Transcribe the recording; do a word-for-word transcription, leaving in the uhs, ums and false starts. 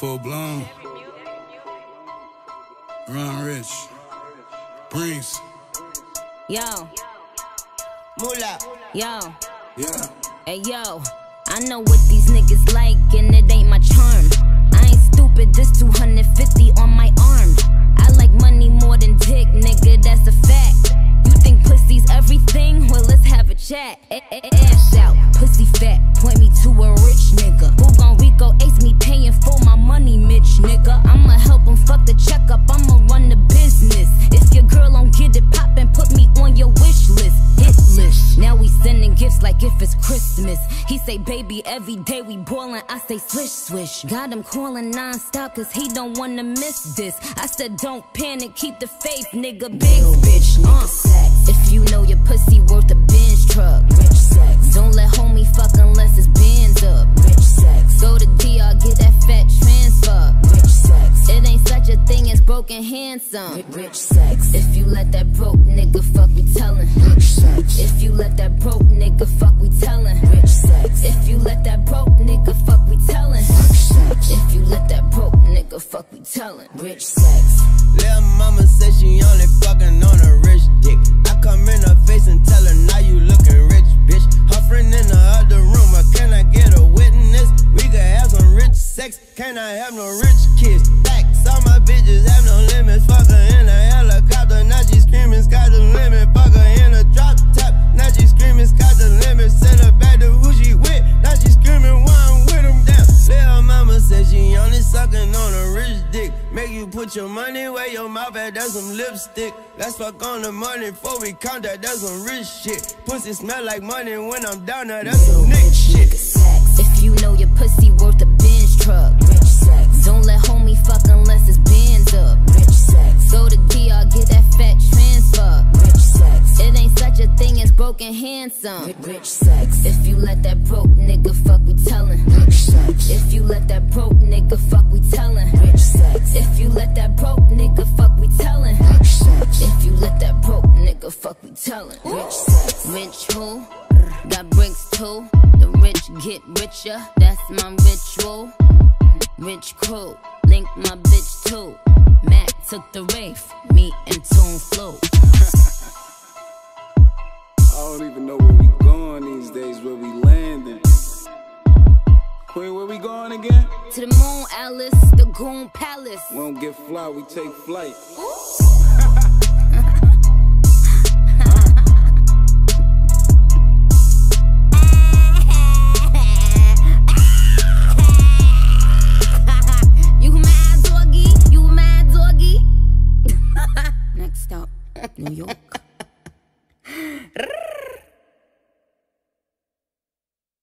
Full blown. Ron Rich. Brings. Yo. Moolah. Yo. Yeah. Hey, yo. I know what these niggas like, and it ain't my charm. I ain't stupid, this two hundred fifty on my arm. I like money more than dick, nigga, that's a fact. You think pussy's everything? Well, let's have a chat. Ass out, pussy fat, point me to a rich nigga. Who gon' Rico Ace me paying for my money, Mitch, nigga? I'ma help him fuck the checkup, I'ma run the business. If your girl don't get it poppin', put me on your wish list. Hit list. Now we sending gifts like if it's Christmas. He say, baby, every day we boilin', I say, swish, swish. Got him callin' non-stop, cause he don't wanna miss this. I said, don't panic, keep the faith, nigga, big bitch, nigga, sex. If you know your pussy worth a binge truck. Rich sex. Don't let homie fuck unless it's bins up. Rich sex. Go to D R, get that fat transfer. Rich sex. It ain't such a thing as broken handsome. Rich sex. If you let that broke nigga fuck, we tellin'. Rich sex. If you let that broke nigga fuck, we tellin'. Rich sex. If you let that broke nigga fuck, we tellin'. Rich sex. If you let that broke nigga fuck, we tellin'. Rich sex. Lil' mama said she only fuckin' on a rich dick. I come in her face and tell her, now you lookin' rich, bitch. Her friend in the other room, but can I get a witness? We could have some rich sex, can I have no rich kids? Facts, all my bitches have no limits. Fuck her in a helicopter, now she screamin', sky the limit. Fuck her in a drop top, now she screamin', sky the limit. Send her back to who she with, now she screamin', why I'm with him down. Lil' mama said she only suckin' on a rich dick. Make you put your money where your mouth at, that's some lipstick. Let's fuck on the money before we count that, that's some rich shit. Pussy smell like money when I'm down there, that's some nick shit. If you know your pussy worth a binge truck. Rich sex. Don't let homie fuck unless it's bins up. Rich sex. Go to D R, get that fat transfer. Rich sex. It ain't such a thing as broken handsome. Rich sex. If you let that broke nigga fuck, we tellin'. Rich sex. If you let that broke nigga fuck, we tellin'. Rich sex. If you let that broke nigga fuck, we tellin'. Rich sex. If you let that broke nigga fuck, we tellin'. Rich sex. Rich who? Got bricks too. The rich get richer, that's my ritual. Rich crew, link my bitch too. Matt took the Wraith, me and Tune flew. I don't even know where we going these days, where we landing. Queen, where we going again? To the moon, Alice, the Goon Palace. We don't get fly, we take flight. New York.